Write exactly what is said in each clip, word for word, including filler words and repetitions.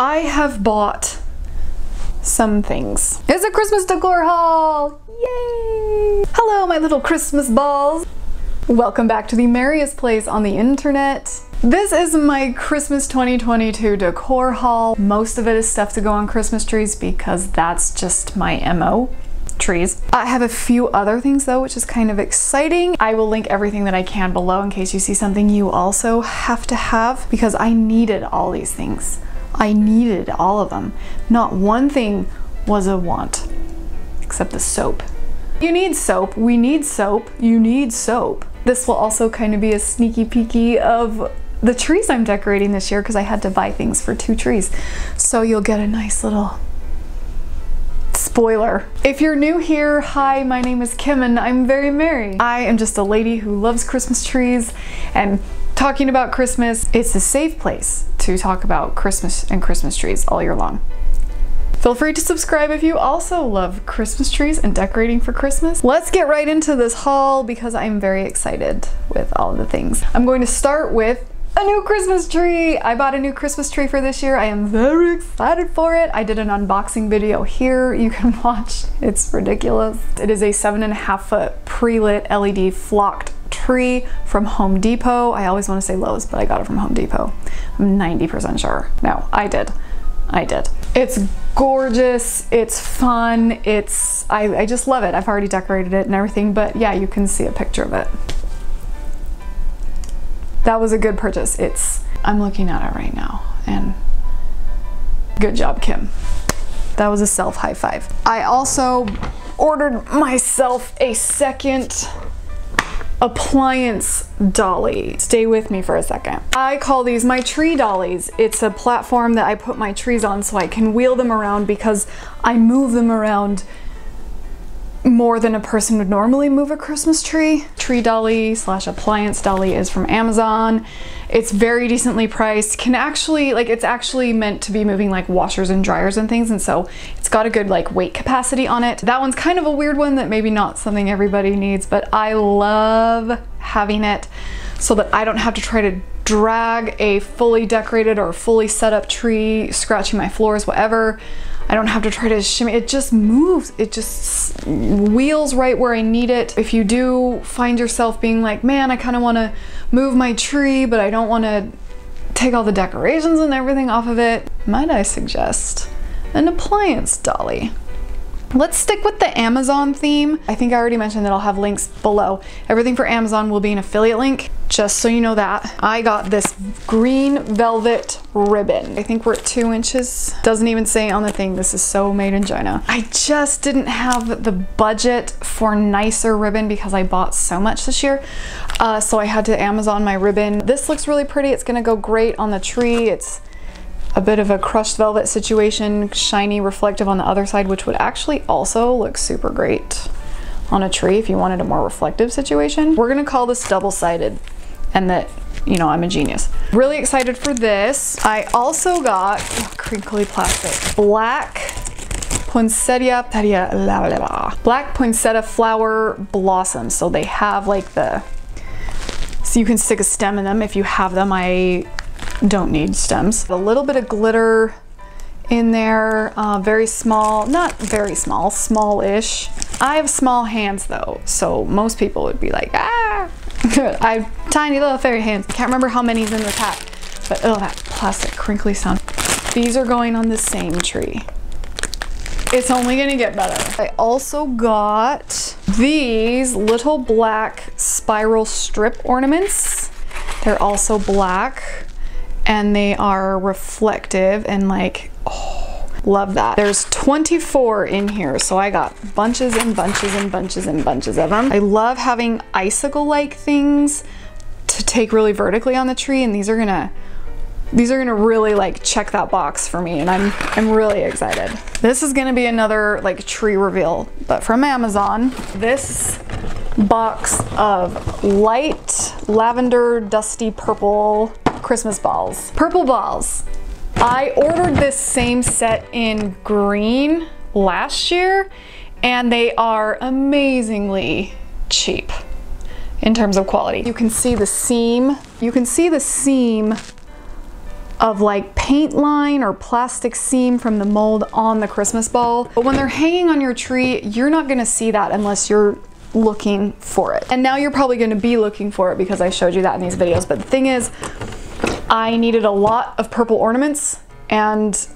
I have bought some things. It's a Christmas decor haul! Yay! Hello, my little Christmas balls! Welcome back to the merriest place on the internet. This is my Christmas twenty twenty-two decor haul. Most of it is stuff to go on Christmas trees because that's just my M O. Trees. I have a few other things though, which is kind of exciting. I will link everything that I can below in case you see something you also have to have, because I needed all these things. I needed all of them. Not one thing was a want, except the soap. You need soap. We need soap. You need soap. This will also kind of be a sneaky peeky of the trees I'm decorating this year, because I had to buy things for two trees. So you'll get a nice little spoiler. If you're new here, hi, my name is Kim and I'm very merry. I am just a lady who loves Christmas trees and talking about Christmas. It's a safe place to talk about Christmas and Christmas trees all year long. Feel free to subscribe if you also love Christmas trees and decorating for Christmas. Let's get right into this haul because I'm very excited with all of the things. I'm going to start with a new Christmas tree! I bought a new Christmas tree for this year. I am very excited for it. I did an unboxing video here you can watch. It's ridiculous. It is a seven and a half foot pre-lit L E D flocked tree from Home Depot. I always want to say Lowe's, but I got it from Home Depot. I'm ninety percent sure. No, I did. I did. It's gorgeous. It's fun. It's... I, I just love it. I've already decorated it and everything, but yeah, you can see a picture of it. That was a good purchase. It's, I'm looking at it right now and good job, Kim. That was a self high five. I also ordered myself a second appliance dolly. Stay with me for a second. I call these my tree dollies. It's a platform that I put my trees on so I can wheel them around because I move them around more than a person would normally move a Christmas tree. Tree dolly slash appliance dolly is from Amazon. It's very decently priced. Can actually, like, it's actually meant to be moving like washers and dryers and things, and so it's got a good like weight capacity on it. That one's kind of a weird one that maybe not something everybody needs, but I love having it so that I don't have to try to drag a fully decorated or fully set up tree, scratching my floors, whatever. I don't have to try to shimmy, it just moves. It just wheels right where I need it. If you do find yourself being like, man, I kind of want to move my tree, but I don't want to take all the decorations and everything off of it, might I suggest an appliance dolly. Let's stick with the Amazon theme. I think I already mentioned that I'll have links below. Everything for Amazon will be an affiliate link, just so you know that. I got this green velvet ribbon. I think we're at two inches. Doesn't even say on the thing, this is so made in China. I just didn't have the budget for nicer ribbon because I bought so much this year. Uh, so I had to Amazon my ribbon. This looks really pretty. It's gonna go great on the tree. It's a bit of a crushed velvet situation, shiny reflective on the other side, which would actually also look super great on a tree if you wanted a more reflective situation. We're gonna call this double-sided and that, you know, I'm a genius. Really excited for this. I also got oh, crinkly plastic, black poinsettia, petia, la, la, la, black poinsettia flower blossoms. So they have like the, so you can stick a stem in them if you have them. I don't need stems. A little bit of glitter in there, uh, very small, not very small, small-ish. I have small hands though, so most people would be like, ah! I have tiny little fairy hands. Can't remember how many's in the pack, but oh, that plastic crinkly sound. These are going on the same tree. It's only gonna get better. I also got these little black spiral strip ornaments. They're also black. And they are reflective and like, oh, love that. There's twenty-four in here, so I got bunches and bunches and bunches and bunches of them. I love having icicle-like things to take really vertically on the tree, and these are gonna, these are gonna really like check that box for me, and I'm, I'm really excited. This is gonna be another like tree reveal, but from Amazon. This box of light lavender, dusty purple, Christmas balls. Purple balls. I ordered this same set in green last year and they are amazingly cheap in terms of quality. You can see the seam. You can see the seam of like paint line or plastic seam from the mold on the Christmas ball. But when they're hanging on your tree, you're not gonna see that unless you're looking for it. And now you're probably gonna be looking for it because I showed you that in these videos. But the thing is, I needed a lot of purple ornaments and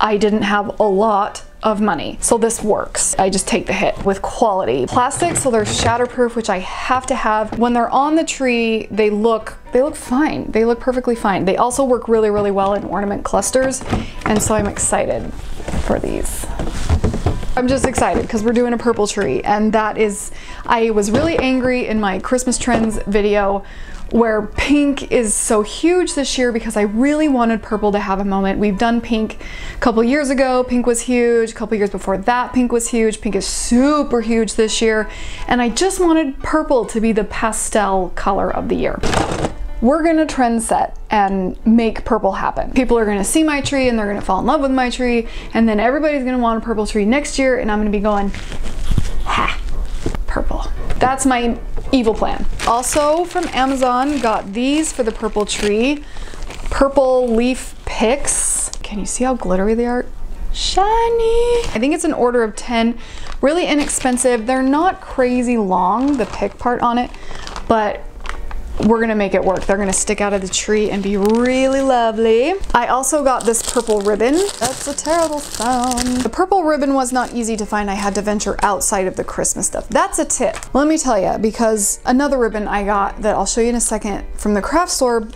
I didn't have a lot of money. So this works. I just take the hit with quality plastic. So they're shatterproof, which I have to have. When they're on the tree, they look, they look fine. They look perfectly fine. They also work really, really well in ornament clusters. And so I'm excited for these. I'm just excited because we're doing a purple tree. And that is, I was really angry in my Christmas trends video where pink is so huge this year because I really wanted purple to have a moment. We've done pink a couple years ago, pink was huge. A couple years before that, pink was huge. Pink is super huge this year. And I just wanted purple to be the pastel color of the year. We're gonna trend set and make purple happen. People are gonna see my tree and they're gonna fall in love with my tree, and then everybody's gonna want a purple tree next year, and I'm gonna be going, ha, purple. That's my evil plan. Also from Amazon, got these for the purple tree, purple leaf picks. Can you see how glittery they are? Shiny. I think it's an order of ten, really inexpensive. They're not crazy long, the pick part on it, but we're gonna make it work. They're gonna stick out of the tree and be really lovely. I also got this purple ribbon. That's a terrible sound. The purple ribbon was not easy to find. I had to venture outside of the Christmas stuff. That's a tip. Let me tell you, because another ribbon I got that I'll show you in a second from the craft store,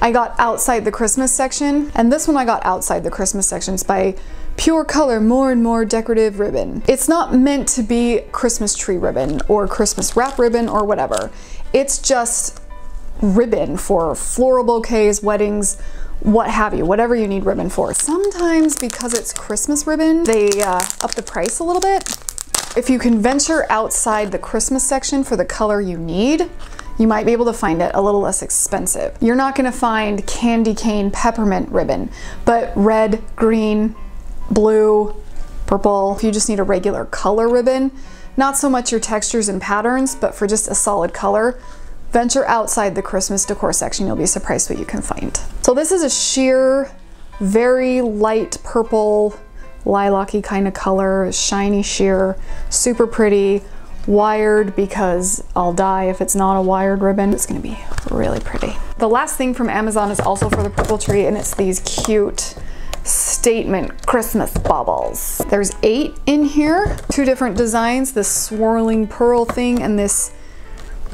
I got outside the Christmas section, and this one I got outside the Christmas sections by Pure Color More and More Decorative Ribbon. It's not meant to be Christmas tree ribbon or Christmas wrap ribbon or whatever. It's just ribbon for floral bouquets, weddings, what have you, whatever you need ribbon for. Sometimes because it's Christmas ribbon, they uh, up the price a little bit. If you can venture outside the Christmas section for the color you need, you might be able to find it a little less expensive. You're not gonna find candy cane peppermint ribbon, but red, green, blue, purple. If you just need a regular color ribbon, not so much your textures and patterns, but for just a solid color, venture outside the Christmas decor section. You'll be surprised what you can find. So this is a sheer, very light purple, lilac-y kind of color, shiny sheer, super pretty, wired, because I'll die if it's not a wired ribbon. It's gonna be really pretty. The last thing from Amazon is also for the purple tree, and it's these cute statement Christmas baubles. There's eight in here, two different designs, this swirling pearl thing and this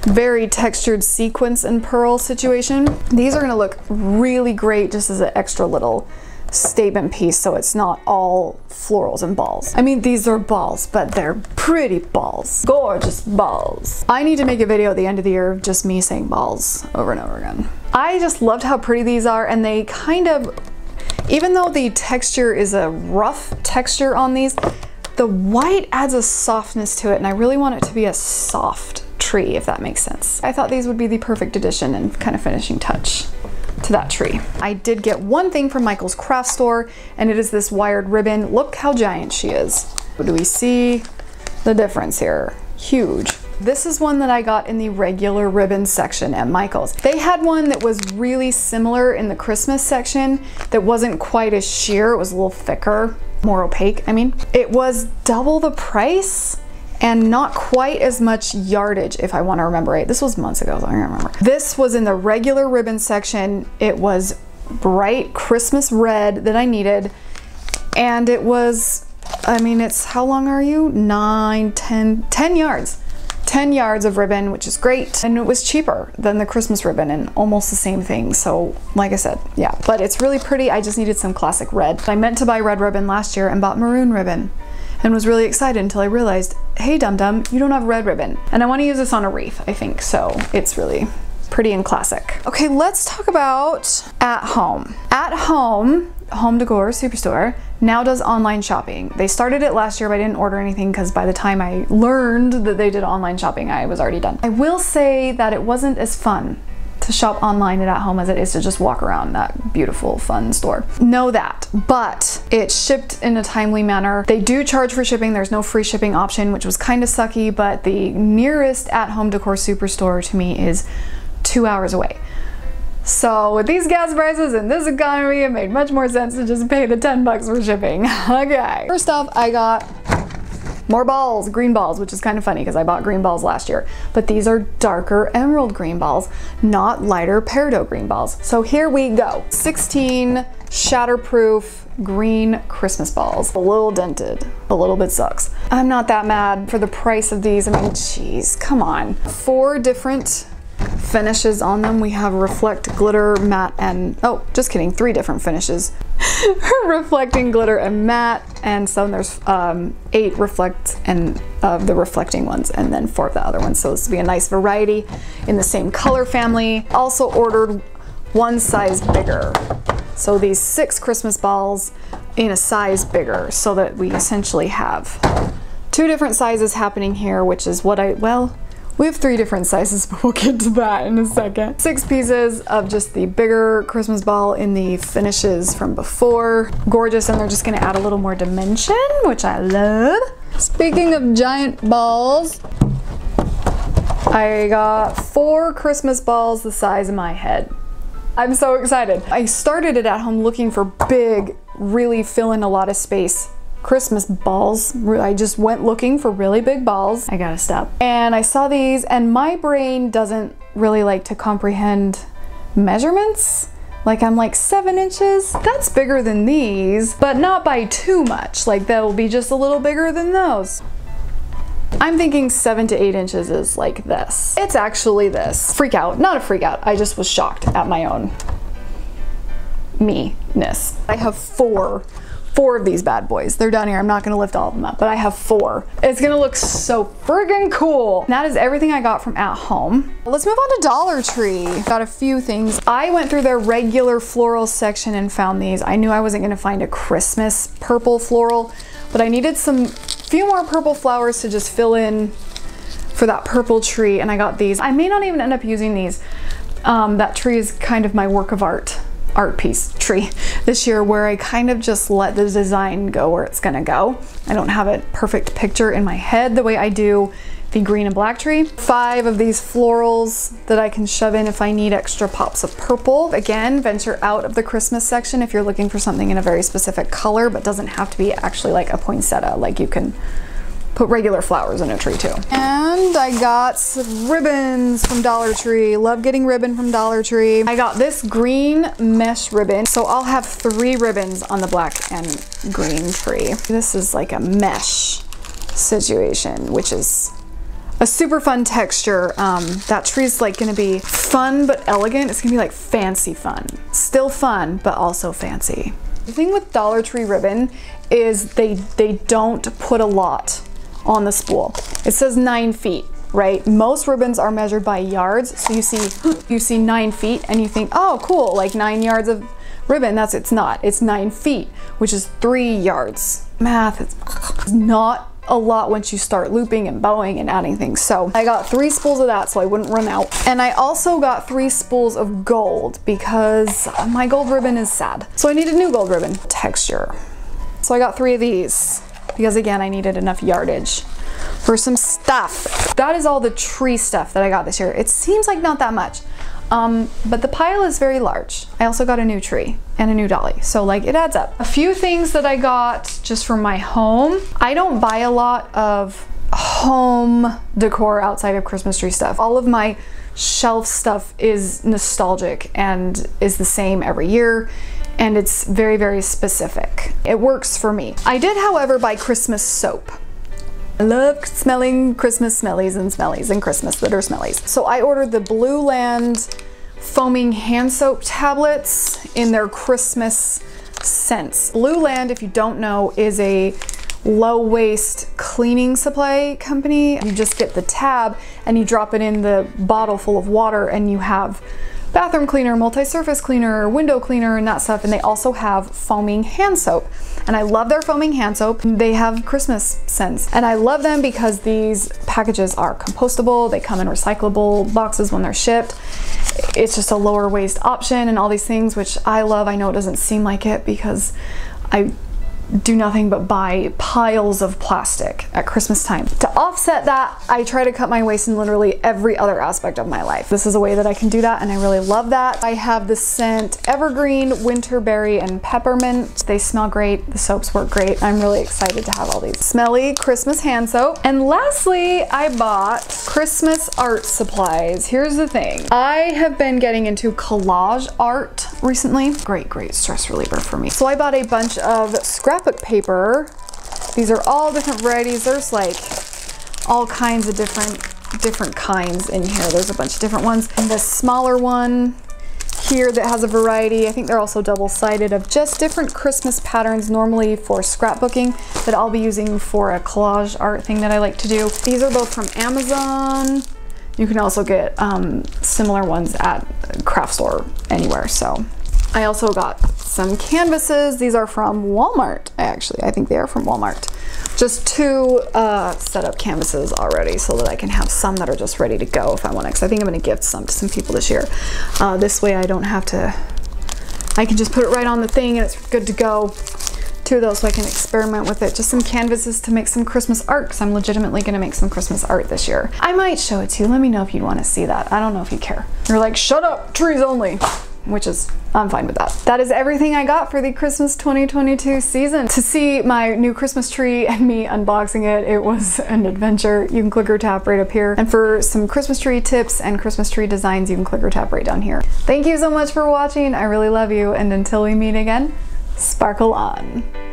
very textured sequence and pearl situation. These are gonna look really great just as an extra little statement piece, so it's not all florals and balls. I mean, these are balls, but they're pretty balls. Gorgeous balls. I need to make a video at the end of the year of just me saying balls over and over again. I just loved how pretty these are, and they kind of, even though the texture is a rough texture on these, the white adds a softness to it, and I really want it to be a soft tree, if that makes sense. I thought these would be the perfect addition and kind of finishing touch to that tree. I did get one thing from Michaels craft store, and it is this wired ribbon. Look how giant she is. Do we see the difference here? Huge. This is one that I got in the regular ribbon section at Michaels. They had one that was really similar in the Christmas section that wasn't quite as sheer. It was a little thicker, more opaque, I mean. It was double the price and not quite as much yardage, if I want to remember right. This was months ago, so I don't remember. This was in the regular ribbon section. It was bright Christmas red that I needed, and it was, I mean, it's, how long are you? Nine, ten, ten yards. ten yards of ribbon, which is great, and it was cheaper than the Christmas ribbon and almost the same thing. So like I said, yeah, but it's really pretty. I just needed some classic red. I meant to buy red ribbon last year and bought maroon ribbon and was really excited until I realized, hey dum dum, you don't have red ribbon. And I want to use this on a wreath, I think, so it's really pretty and classic. Okay, let's talk about At Home. At Home, Home Decor Superstore, now does online shopping. They started it last year, but I didn't order anything because by the time I learned that they did online shopping, I was already done. I will say that it wasn't as fun to shop online and At Home as it is to just walk around that beautiful, fun store. Know that, but it shipped in a timely manner. They do charge for shipping. There's no free shipping option, which was kind of sucky, but the nearest At Home Decor Superstore to me is two hours away. So with these gas prices and this economy, it made much more sense to just pay the ten bucks for shipping. Okay. First off, I got more balls, green balls, which is kind of funny because I bought green balls last year, but these are darker emerald green balls, not lighter peridot green balls. So here we go. sixteen shatterproof green Christmas balls. A little dented, a little bit sucks. I'm not that mad for the price of these. I mean, geez, come on. Four different finishes on them. We have reflect, glitter, matte, and oh, just kidding, three different finishes. Reflecting, glitter, and matte, and so there's um, eight reflect and of uh, the reflecting ones, and then four of the other ones. So this will be a nice variety in the same color family. Also ordered one size bigger. So these six Christmas balls in a size bigger, so that we essentially have two different sizes happening here, which is what I, well, we have three different sizes, but we'll get to that in a second. Six pieces of just the bigger Christmas ball in the finishes from before. Gorgeous, and they're just gonna add a little more dimension, which I love. Speaking of giant balls, I got four Christmas balls the size of my head. I'm so excited. I started it at home looking for big, really fill in a lot of space Christmas balls. I just went looking for really big balls. I gotta stop. And I saw these, and my brain doesn't really like to comprehend measurements. Like, I'm like, seven inches? That's bigger than these, but not by too much. Like, that'll be just a little bigger than those. I'm thinking seven to eight inches is like this. It's actually this. Freak out, not a freak out. I just was shocked at my own me-ness. I have four. Four of these bad boys. They're down here. I'm not gonna lift all of them up, but I have four. It's gonna look so friggin' cool. And that is everything I got from At Home. Let's move on to Dollar Tree. Got a few things. I went through their regular floral section and found these. I knew I wasn't gonna find a Christmas purple floral, but I needed some few more purple flowers to just fill in for that purple tree, and I got these. I may not even end up using these. Um, that tree is kind of my work of art. art piece tree this year, where I kind of just let the design go where it's gonna go. I don't have a perfect picture in my head the way I do the green and black tree. Five of these florals that I can shove in if I need extra pops of purple. Again, venture out of the Christmas section if you're looking for something in a very specific color, but doesn't have to be actually like a poinsettia. Like, you can put regular flowers in a tree too. And I got some ribbons from Dollar Tree. Love getting ribbon from Dollar Tree. I got this green mesh ribbon. So I'll have three ribbons on the black and green tree. This is like a mesh situation, which is a super fun texture. Um, that tree's like gonna be fun but elegant. It's gonna be like fancy fun. Still fun, but also fancy. The thing with Dollar Tree ribbon is they, they don't put a lot on the spool. It says nine feet, right? Most ribbons are measured by yards. So you see, you see nine feet and you think, oh, cool, like nine yards of ribbon. That's, it's not, it's nine feet, which is three yards. Math, it's not a lot once you start looping and bowing and adding things. So I got three spools of that so I wouldn't run out. And I also got three spools of gold because my gold ribbon is sad. So I need a new gold ribbon texture. So I got three of these, because again, I needed enough yardage for some stuff. That is all the tree stuff that I got this year. It seems like not that much, um, but the pile is very large. I also got a new tree and a new dolly, so like it adds up. A few things that I got just from my home. I don't buy a lot of home decor outside of Christmas tree stuff. All of my shelf stuff is nostalgic and is the same every year. And it's very, very specific. It works for me. I did, however, buy Christmas soap. I love smelling Christmas smellies and smellies and Christmas that are smellies. So I ordered the Blue Land foaming hand soap tablets in their Christmas scents. Blue Land, if you don't know, is a low waste cleaning supply company. You just get the tab and you drop it in the bottle full of water and you have bathroom cleaner, multi-surface cleaner, window cleaner, and that stuff. And they also have foaming hand soap. And I love their foaming hand soap. They have Christmas scents. And I love them because these packages are compostable. They come in recyclable boxes when they're shipped. It's just a lower waste option and all these things, which I love. I know it doesn't seem like it because I do nothing but buy piles of plastic at Christmas time. To offset that, I try to cut my waste in literally every other aspect of my life. This is a way that I can do that, and I really love that. I have the scent Evergreen, Winterberry, and Peppermint. They smell great. The soaps work great. I'm really excited to have all these. Smelly Christmas hand soap. And lastly, I bought Christmas art supplies. Here's the thing. I have been getting into collage art recently. Great, great stress reliever for me. So I bought a bunch of scrap scrapbook paper. These are all different varieties. There's like all kinds of different different kinds in here. There's a bunch of different ones. And this smaller one here that has a variety, I think they're also double-sided, of just different Christmas patterns normally for scrapbooking that I'll be using for a collage art thing that I like to do. These are both from Amazon. You can also get um, similar ones at a craft store anywhere, so. I also got some canvases. These are from Walmart, actually. I think they are from Walmart. Just two uh, set up canvases already so that I can have some that are just ready to go if I want to, because I think I'm going to gift some to some people this year. Uh, this way I don't have to, I can just put it right on the thing and it's good to go. Two of those so I can experiment with it. Just some canvases to make some Christmas art, because I'm legitimately gonna make some Christmas art this year. I might show it to you. Let me know if you'd want to see that. I don't know if you care. You're like, shut up, trees only. Which is, I'm fine with that. That is everything I got for the Christmas twenty twenty-two season. To see my new Christmas tree and me unboxing it, it was an adventure. You can click or tap right up here. And for some Christmas tree tips and Christmas tree designs, you can click or tap right down here. Thank you so much for watching. I really love you. And until we meet again, sparkle on.